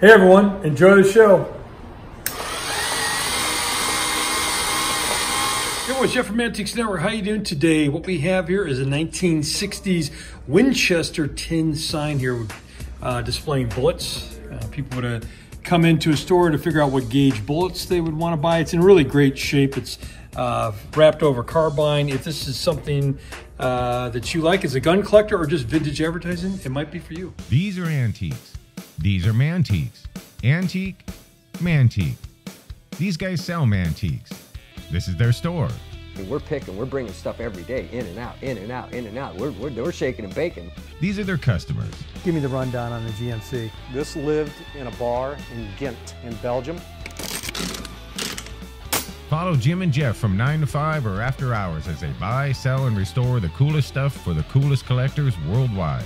Hey everyone, enjoy the show. Hey, it's Jeff from Mantiques Network. How you doing today? What we have here is a 1960s Winchester tin sign here displaying bullets. People would have come into a store to figure out what gauge bullets they would want to buy. It's in really great shape. It's wrapped over carbine. If this is something that you like as a gun collector or just vintage advertising, it might be for you. These are antiques. These are Mantiques. Antique, Mantique. These guys sell Mantiques. This is their store. We're picking, we're bringing stuff every day, in and out, in and out, in and out. We're shaking and baking. These are their customers. Give me the rundown on the GMC. This lived in a bar in Ghent in Belgium. Follow Jim and Jeff from 9 to 5 or after hours as they buy, sell, and restore the coolest stuff for the coolest collectors worldwide.